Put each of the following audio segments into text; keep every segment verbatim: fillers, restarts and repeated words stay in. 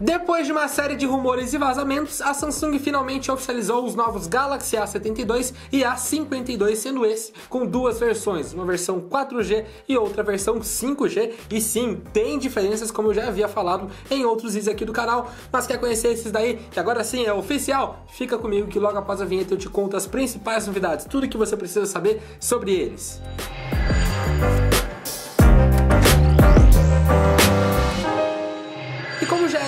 Depois de uma série de rumores e vazamentos, a Samsung finalmente oficializou os novos Galaxy A setenta e dois e A cinquenta e dois, sendo esse com duas versões, uma versão quatro G e outra versão cinco G, e sim, tem diferenças, como eu já havia falado em outros vídeos aqui do canal, mas quer conhecer esses daí, que agora sim é oficial? Fica comigo que logo após a vinheta eu te conto as principais novidades, tudo que você precisa saber sobre eles.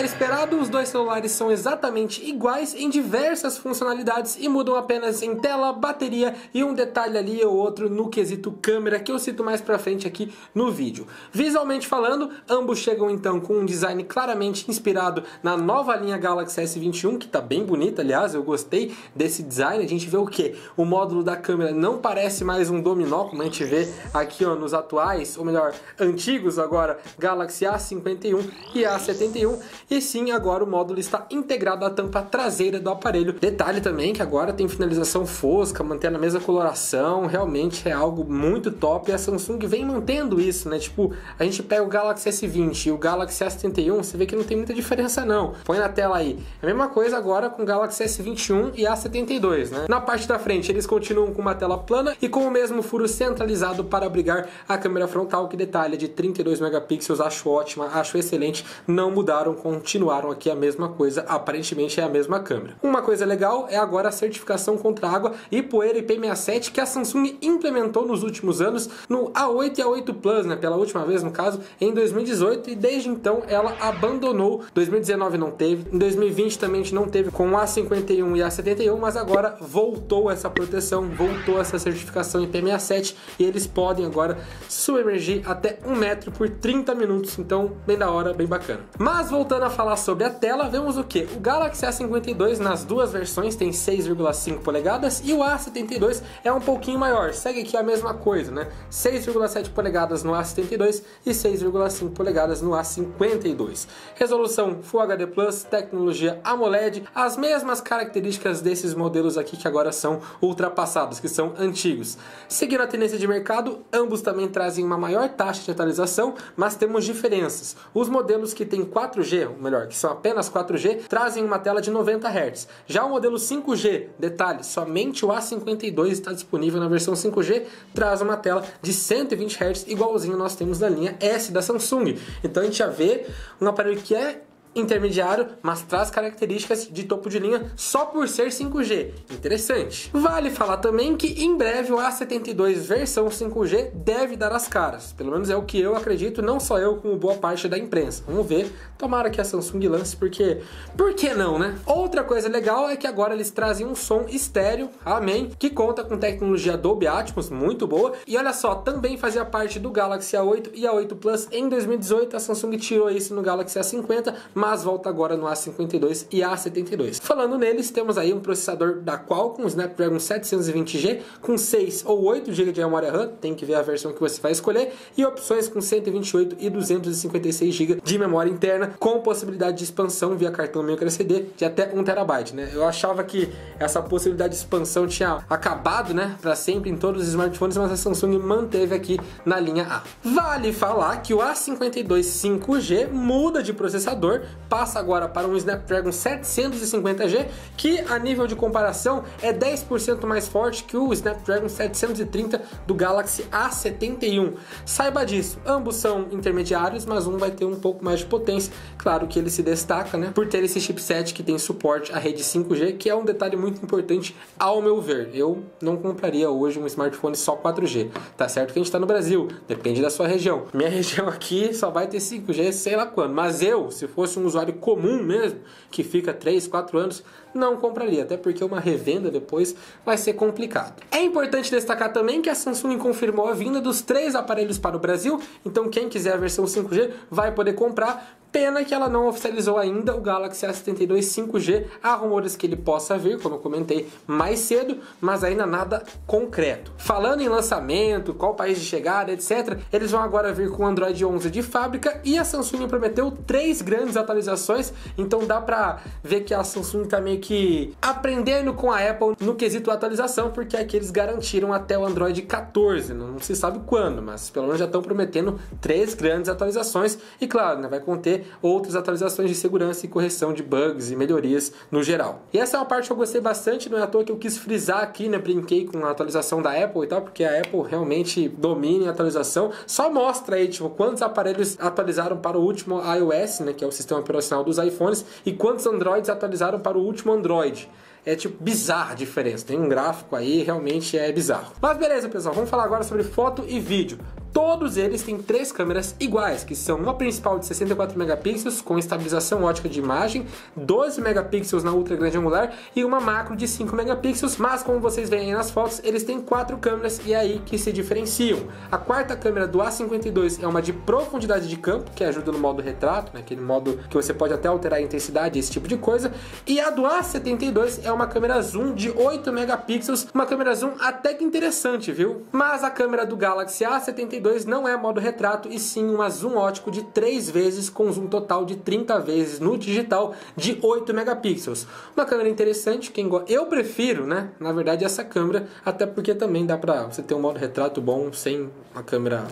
Esperado, os dois celulares são exatamente iguais em diversas funcionalidades e mudam apenas em tela, bateria e um detalhe ali ou outro no quesito câmera, que eu cito mais pra frente aqui no vídeo. Visualmente falando, ambos chegam então com um design claramente inspirado na nova linha Galaxy S vinte e um, que tá bem bonita, aliás, eu gostei desse design. A gente vê o que? O módulo da câmera não parece mais um dominó, como a gente vê aqui ó, nos atuais, ou melhor, antigos agora, Galaxy A cinquenta e um e A setenta e um, e sim, agora o módulo está integrado à tampa traseira do aparelho. Detalhe também que agora tem finalização fosca, mantendo a mesma coloração, realmente é algo muito top, e a Samsung vem mantendo isso, né? Tipo, a gente pega o Galaxy S vinte e o Galaxy A setenta e um, você vê que não tem muita diferença não. Põe na tela aí. A mesma coisa agora com o Galaxy S vinte e um e A setenta e dois, né? Na parte da frente, eles continuam com uma tela plana e com o mesmo furo centralizado para abrigar a câmera frontal, que detalha de trinta e dois megapixels, acho ótima, acho excelente, não mudaram, continuam aqui a mesma coisa, aparentemente é a mesma câmera. Uma coisa legal é agora a certificação contra água e poeira I P sessenta e sete que a Samsung implementou nos últimos anos no A oito e A oito Plus, né, pela última vez no caso, em dois mil e dezoito, e desde então ela abandonou. dois mil e dezenove não teve, em dois mil e vinte também a gente não teve com A cinquenta e um e A setenta e um, mas agora voltou essa proteção, voltou essa certificação I P sessenta e sete e eles podem agora submergir até um metro por trinta minutos, então bem da hora, bem bacana. Mas voltando a falar sobre a tela, vemos o que? O Galaxy A cinquenta e dois nas duas versões tem seis vírgula cinco polegadas e o A setenta e dois é um pouquinho maior, segue aqui a mesma coisa, né? seis vírgula sete polegadas no A setenta e dois e seis vírgula cinco polegadas no A cinquenta e dois. Resolução Full H D plus, tecnologia AMOLED, as mesmas características desses modelos aqui que agora são ultrapassados, que são antigos. Seguindo a tendência de mercado, ambos também trazem uma maior taxa de atualização, mas temos diferenças. Os modelos que tem quatro G, melhor, que são apenas quatro G, trazem uma tela de noventa hertz. Já o modelo cinco G, detalhe, somente o A cinquenta e dois está disponível na versão cinco G, traz uma tela de cento e vinte hertz, igualzinho nós temos na linha S da Samsung. Então a gente já vê um aparelho que é intermediário, mas traz características de topo de linha só por ser cinco G. Interessante. Vale falar também que em breve o A setenta e dois versão cinco G deve dar as caras. Pelo menos é o que eu acredito, não só eu, como boa parte da imprensa. Vamos ver. Tomara que a Samsung lance, porque... Por que não, né? Outra coisa legal é que agora eles trazem um som estéreo, amém, que conta com tecnologia Dolby Atmos, muito boa. E olha só, também fazia parte do Galaxy A oito e A oito Plus em dois mil e dezoito. A Samsung tirou isso no Galaxy A cinquenta, mas mas volta agora no A cinquenta e dois e A setenta e dois. Falando neles, temos aí um processador da Qualcomm, Snapdragon setecentos e vinte G, com seis ou oito gigas de memória RAM, tem que ver a versão que você vai escolher, e opções com cento e vinte e oito e duzentos e cinquenta e seis gigas de memória interna, com possibilidade de expansão via cartão microSD de até um terabyte, né? Eu achava que essa possibilidade de expansão tinha acabado, né, para sempre em todos os smartphones, mas a Samsung manteve aqui na linha A. Vale falar que o A cinquenta e dois cinco G muda de processador, passa agora para um Snapdragon setecentos e cinquenta G, que a nível de comparação é dez por cento mais forte que o Snapdragon setecentos e trinta do Galaxy A setenta e um. Saiba disso, ambos são intermediários, mas um vai ter um pouco mais de potência. Claro que ele se destaca, né, por ter esse chipset que tem suporte à rede cinco G, que é um detalhe muito importante ao meu ver. Eu não compraria hoje um smartphone só quatro G, tá certo que a gente tá no Brasil, depende da sua região. Minha região aqui só vai ter cinco G, sei lá quando, mas eu, se fosse um usuário comum mesmo, que fica três, quatro anos, não compraria, até porque uma revenda depois vai ser complicado. É importante destacar também que a Samsung confirmou a vinda dos três aparelhos para o Brasil, então quem quiser a versão cinco G vai poder comprar. Pena que ela não oficializou ainda o Galaxy A setenta e dois cinco G, há rumores que ele possa vir, como eu comentei mais cedo, mas ainda nada concreto. Falando em lançamento, qual país de chegada, etcétera, eles vão agora vir com o Android onze de fábrica, e a Samsung prometeu três grandes atualizações, então dá pra ver que a Samsung tá meio que aprendendo com a Apple no quesito atualização, porque aqui eles garantiram até o Android quatorze, não se sabe quando, mas pelo menos já estão prometendo três grandes atualizações, e claro, né, vai conter outras atualizações de segurança e correção de bugs e melhorias no geral. E essa é uma parte que eu gostei bastante, não é à toa que eu quis frisar aqui, né, brinquei com a atualização da Apple e tal, porque a Apple realmente domina a atualização, só mostra aí, tipo, quantos aparelhos atualizaram para o último iOS, né, que é o sistema operacional dos iPhones, e quantos Androids atualizaram para o último Android. É tipo bizarra a diferença, tem um gráfico aí, realmente é bizarro. Mas beleza, pessoal, vamos falar agora sobre foto e vídeo. Todos eles têm três câmeras iguais, que são uma principal de sessenta e quatro megapixels com estabilização ótica de imagem, doze megapixels na ultra grande angular e uma macro de cinco megapixels, mas como vocês veem aí nas fotos, eles têm quatro câmeras e é aí que se diferenciam. A quarta câmera do A cinquenta e dois é uma de profundidade de campo, que ajuda no modo retrato, né? Aquele modo que você pode até alterar a intensidade, esse tipo de coisa, e a do A setenta e dois é uma câmera zoom de oito megapixels, uma câmera zoom até que interessante, viu? Mas a câmera do Galaxy A setenta e dois não é modo retrato e sim um zoom ótico de três vezes com zoom total de trinta vezes no digital de oito megapixels. Uma câmera interessante, quem go... eu prefiro, né, na verdade essa câmera, até porque também dá pra você ter um modo retrato bom sem uma câmera,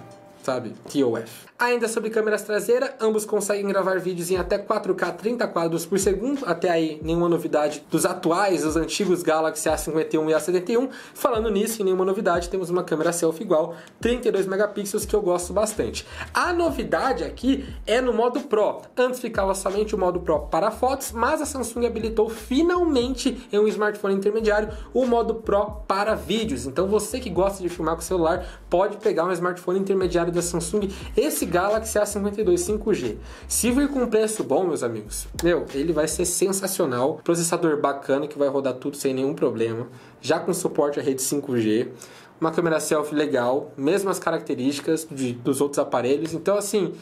sabe, T O F. Ainda sobre câmeras traseira, ambos conseguem gravar vídeos em até quatro K trinta quadros por segundo, até aí nenhuma novidade dos atuais, dos antigos Galaxy A cinquenta e um e A setenta e um. Falando nisso, em nenhuma novidade, temos uma câmera selfie igual, trinta e dois megapixels, que eu gosto bastante. A novidade aqui é no modo Pro. Antes ficava somente o modo Pro para fotos, mas a Samsung habilitou finalmente em um smartphone intermediário o modo Pro para vídeos. Então você que gosta de filmar com o celular pode pegar um smartphone intermediário da Samsung, esse Galaxy A cinquenta e dois cinco G. Se vir com um preço bom, meus amigos, meu, ele vai ser sensacional. Processador bacana que vai rodar tudo sem nenhum problema, já com suporte à rede cinco G. Uma câmera selfie legal, mesmas características de, dos outros aparelhos. Então, assim,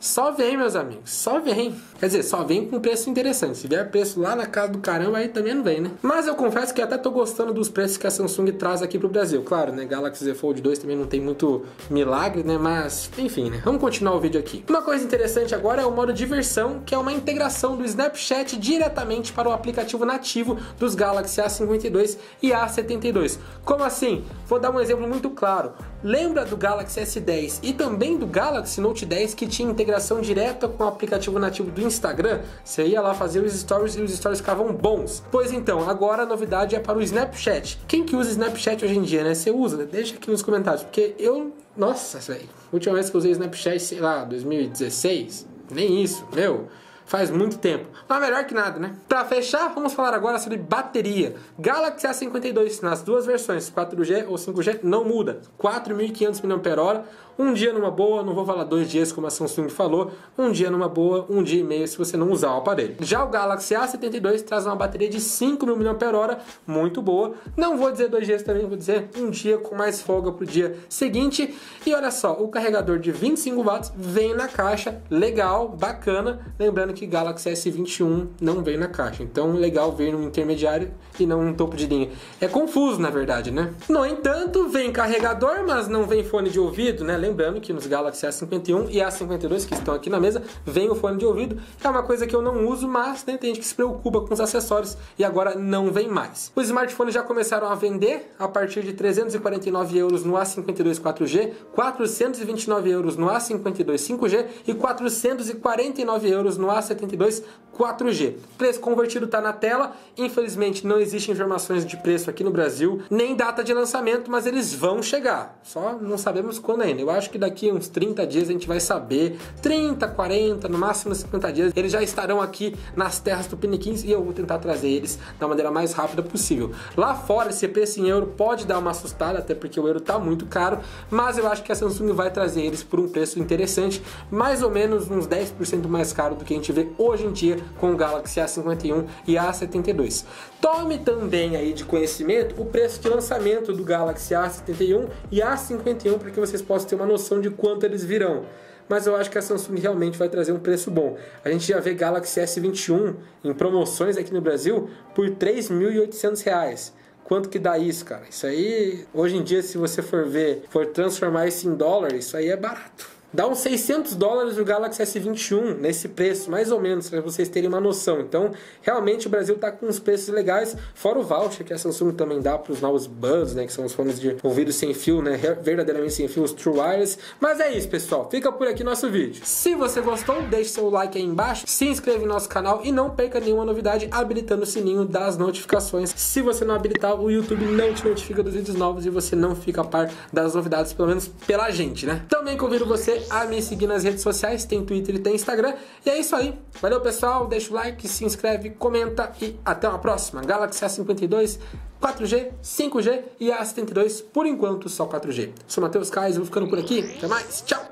só vem, meus amigos, só vem. Quer dizer, só vem com preço interessante. Se vier preço lá na casa do caramba, aí também não vem, né? Mas eu confesso que até tô gostando dos preços que a Samsung traz aqui pro Brasil. Claro, né? Galaxy Z Fold dois também não tem muito milagre, né? Mas, enfim, né? Vamos continuar o vídeo aqui. Uma coisa interessante agora é o modo diversão, que é uma integração do Snapchat diretamente para o aplicativo nativo dos Galaxy A cinquenta e dois e A setenta e dois. Como assim? Vou dar um exemplo muito claro. Lembra do Galaxy S dez e também do Galaxy Note dez, que tinha integração direta com o aplicativo nativo do Instagram? Você ia lá fazer os stories e os stories ficavam bons. Pois então, agora a novidade é para o Snapchat. Quem que usa Snapchat hoje em dia, né? Você usa, né? Deixa aqui nos comentários, porque eu... Nossa, velho. Última vez que eu usei Snapchat, sei lá, dois mil e dezesseis? Nem isso, meu... Faz muito tempo, mas melhor que nada, né? Pra fechar, vamos falar agora sobre bateria. Galaxy A cinquenta e dois nas duas versões, quatro G ou cinco G, não muda. quatro mil e quinhentos miliampères-hora, um dia numa boa, não vou falar dois dias como a Samsung falou, um dia numa boa, um dia e meio se você não usar o aparelho. Já o Galaxy A setenta e dois traz uma bateria de cinco mil miliampères-hora, muito boa. Não vou dizer dois dias também, vou dizer um dia com mais folga pro dia seguinte. E olha só, o carregador de vinte e cinco watts vem na caixa, legal, bacana, lembrando que Galaxy S vinte e um não veio na caixa, então legal ver no intermediário e não no topo de linha. É confuso, na verdade, né? No entanto, vem carregador, mas não vem fone de ouvido, né? Lembrando que nos Galaxy A cinquenta e um e A cinquenta e dois, que estão aqui na mesa, vem o fone de ouvido. É uma coisa que eu não uso, mas né, tem gente que se preocupa com os acessórios e agora não vem mais. Os smartphones já começaram a vender a partir de trezentos e quarenta e nove euros no A cinquenta e dois quatro G, quatrocentos e vinte e nove euros no A cinquenta e dois cinco G e quatrocentos e quarenta e nove euros no A setenta e dois quatro G. Preço convertido tá na tela. Infelizmente não existem informações de preço aqui no Brasil, nem data de lançamento, mas eles vão chegar. Só não sabemos quando ainda. Eu acho que daqui uns trinta dias a gente vai saber. trinta, quarenta, no máximo cinquenta dias. Eles já estarão aqui nas terras tupiniquins e eu vou tentar trazer eles da maneira mais rápida possível. Lá fora, esse preço em euro pode dar uma assustada, até porque o euro tá muito caro, mas eu acho que a Samsung vai trazer eles por um preço interessante, mais ou menos uns dez por cento mais caro do que a gente vê hoje em dia com o Galaxy A cinquenta e um e A setenta e dois. Tome também aí de conhecimento o preço de lançamento do Galaxy A setenta e um e A cinquenta e um para que vocês possam ter uma noção de quanto eles virão. Mas eu acho que a Samsung realmente vai trazer um preço bom. A gente já vê Galaxy S vinte e um em promoções aqui no Brasil por três mil e oitocentos reais. Quanto que dá isso, cara? Isso aí, hoje em dia, se você for ver, for transformar isso em dólar, isso aí é barato. Dá uns seiscentos dólares o Galaxy S vinte e um nesse preço, mais ou menos, para vocês terem uma noção. Então, realmente o Brasil está com uns preços legais, fora o voucher que a Samsung também dá para os novos Buds, né, que são os fones de ouvido sem fio, né, verdadeiramente sem fio, os True Wireless. Mas é isso, pessoal, fica por aqui nosso vídeo. Se você gostou, deixe seu like aí embaixo, se inscreve no nosso canal e não perca nenhuma novidade habilitando o sininho das notificações. Se você não habilitar, o YouTube não te notifica dos vídeos novos e você não fica a par das novidades, pelo menos pela gente, né? Também convido você a me seguir nas redes sociais, tem Twitter e tem Instagram. E é isso aí. Valeu, pessoal. Deixa o like, se inscreve, comenta e até uma próxima. Galaxy A cinquenta e dois, quatro G, cinco G e A setenta e dois, por enquanto, só quatro G. Sou Matheus Kise, vou ficando por aqui. Até mais. Tchau!